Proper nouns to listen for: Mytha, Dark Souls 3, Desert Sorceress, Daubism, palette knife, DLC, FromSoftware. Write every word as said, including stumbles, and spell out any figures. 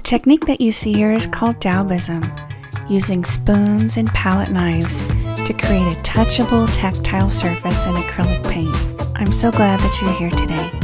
The technique that you see here is called Daubism, using spoons and palette knives to create a touchable, tactile surface in acrylic paint. I'm so glad that you're here today.